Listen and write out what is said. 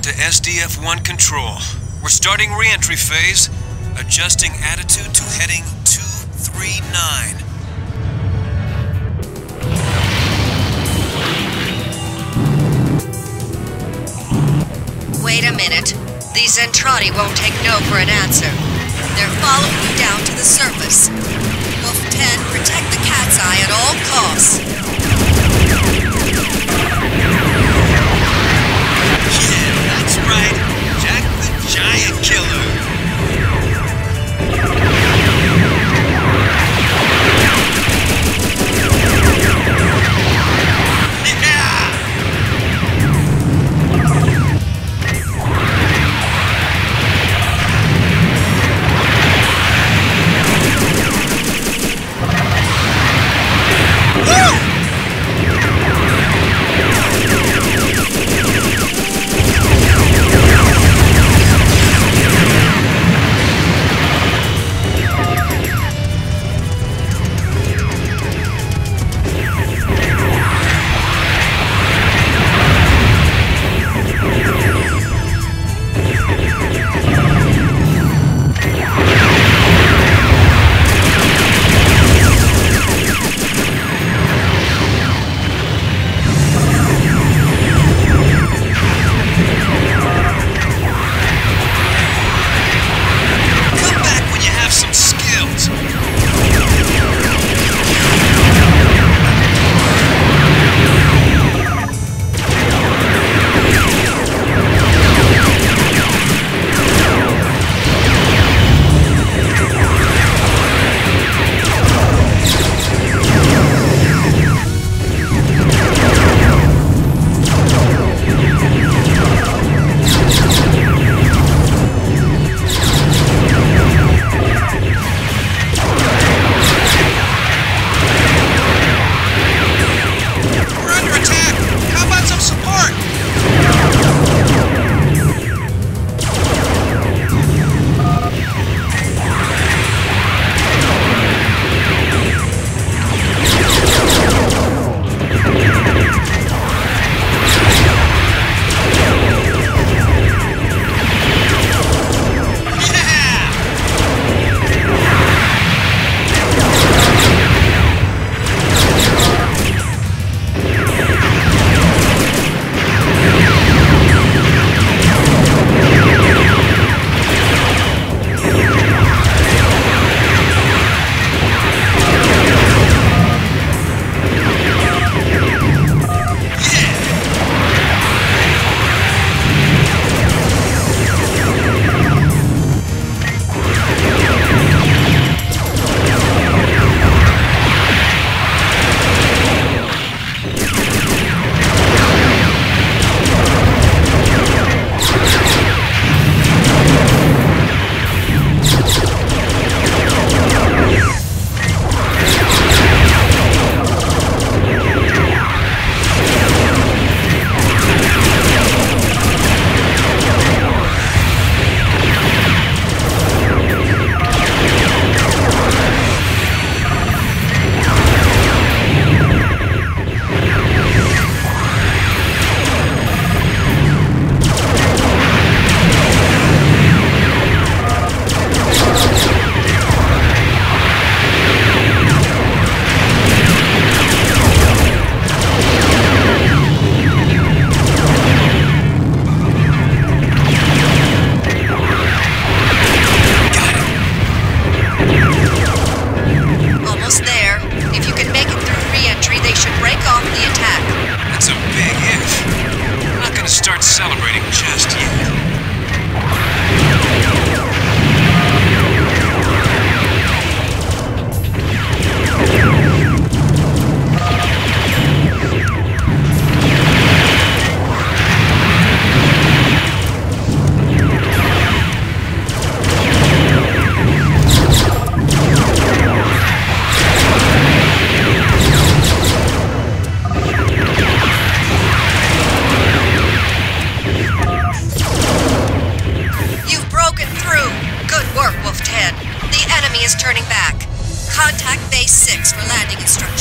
command to SDF-1 control. We're starting re-entry phase, adjusting attitude to heading 239. Wait a minute. These Zentradi won't take no for an answer. They're following you down to the surface. Wolf 10, protect the cat's eye at all costs. Yeah, that's right. Jack the Giant Killer. Turning back. Contact Base 6 for landing instructions.